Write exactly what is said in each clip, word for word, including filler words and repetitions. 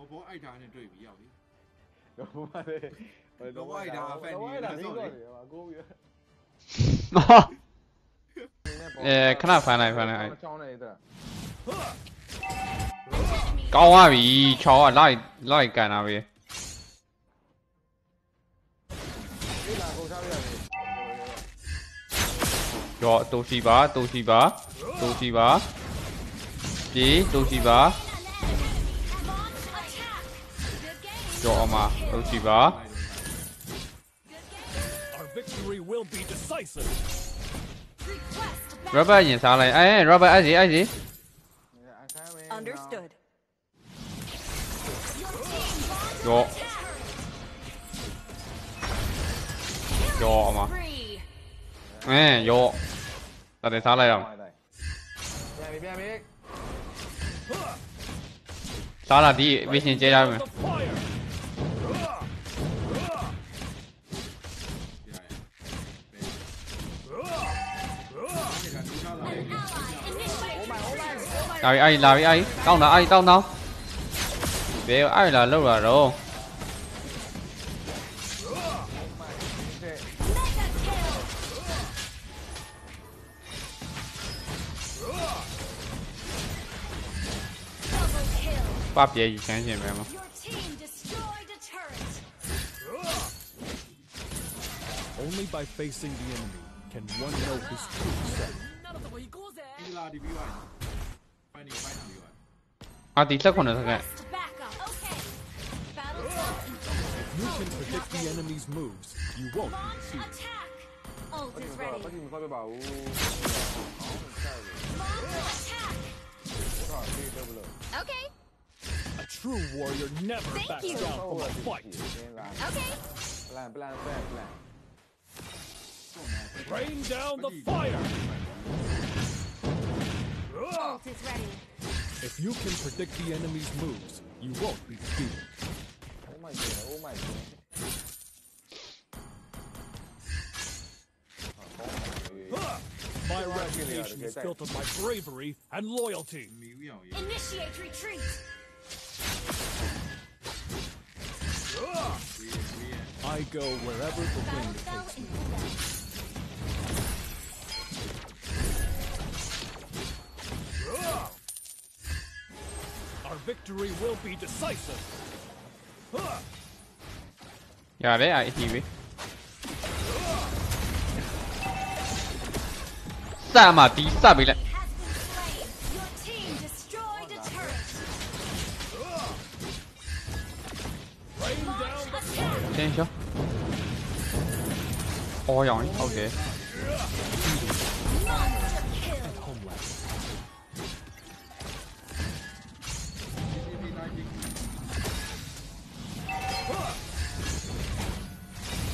老婆愛打နဲ့တွေ့ပြီရောက်လေ老婆မလေး老婆愛打 Fanny နဲ့ဆိုတယ်ပါကိုကြီးเอ่อခဏဖမ်းလိုက်ဖမ်းလိုက်အဲ့ချောင်းနေတယ်ကောင်းပါပြီချောင်းကလိုက်လိုက်ကန်တာပဲကြော်တိုးစီပါတိုးစီပါတိုးစီပါပြေးတိုးစီပါကြော်အောင်ပါတိုးစီပါရောဘတ်ရင်စားလိုက်အဲရောဘတ်အဲ့စီအဲ့စီကြော်ကြော်အောင်ပါเอ้ยโยตัดเตะซ้ายไล่อ่ะซ้ายล่ะดิวิชั่นเจ๊ได้มั้ยลาไปไอ้ลาไปไอ้ต้องน่ะไอ้ต้องต้องเบลไอ้ล่ะหลุดอ่ะโด爸别以前显摆吗？啊，第三可能是干。Okay.True warrior never backs down from a fight. Okay. Plan, plan, plan, plan. Rain down the fire. Ult is ready. If you can predict the enemy's moves, you won't be defeated. Oh my god! Oh my god! My reputation is built on my bravery and loyalty. Initiate retreat.I go wherever the wind takes me. Our victory will be decisive. Yeah, they are T V. Sama, be sabi.先行。哦，养人 ，OK。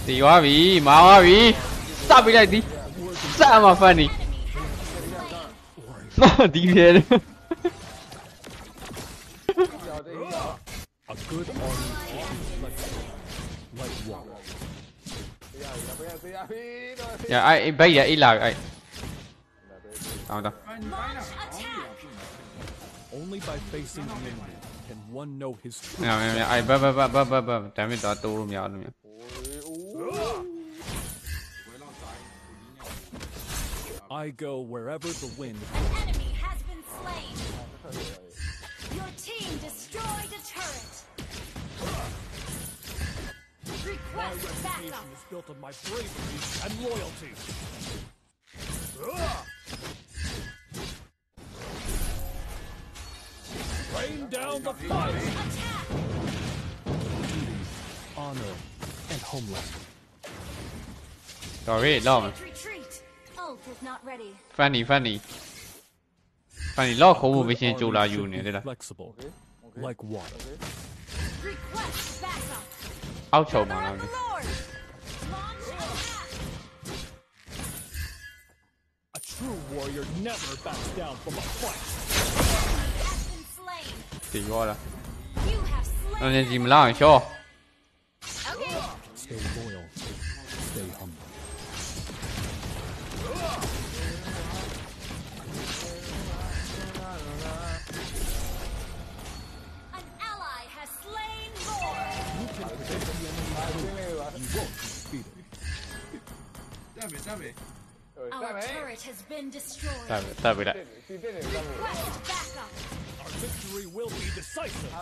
第二位，马二位，啥比来的？啥麻烦你？那第一天。อย่าไอ้ใบอย่าไอ้ลาวไอ้ตามตามเนี่ยเนี่ยไอ้แบบแบบแบบแบบแบบแต่ไม่ต่อตัวรู้มั้ยรู้มั้ยMy reputation is built on my bravery and loyalty. Rain down the fire. Honor and homeland. Sorry, long. Fanny, Fanny. Fanny, lock over vision to La Union. Flexible, like water. Request backup.เอาโฉมมาแล้วนี่ A true warrior never backs down from a fight. ตีวอละเราจะจิ้มล่างโชว์ Stay loyal, stay humble. An ally has Damn it. Our turret has been destroyed. Damn it, damn it. Request backup. Our victory will be decisive.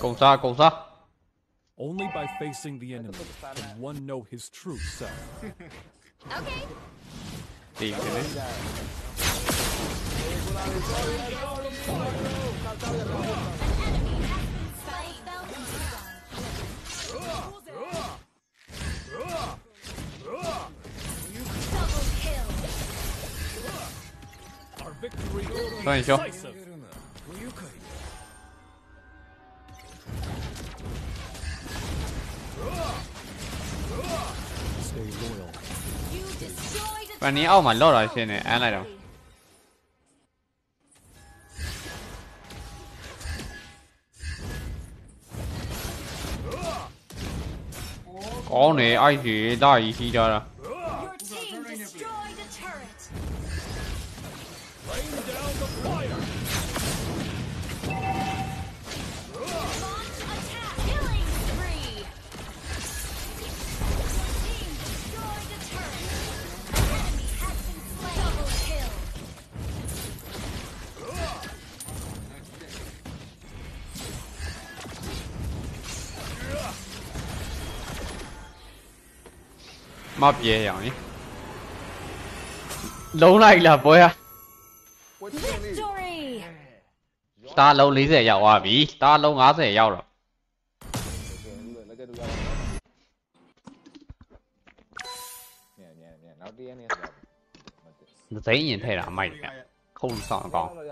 Go za, go za. Only by facing the enemy can one know his true self. Okay. Take it. Double kill. Our victory. Fanny, oh my lord, I've seen it, and I don't. Có này ai chỉ đại ý ra là. Map về rồi nhỉ? Đấu này là bối à? Ta lâu lý giải giàu à bí, ta lâu ngã giải giàu rồi. Thấy nhìn thấy là mày không sợ con.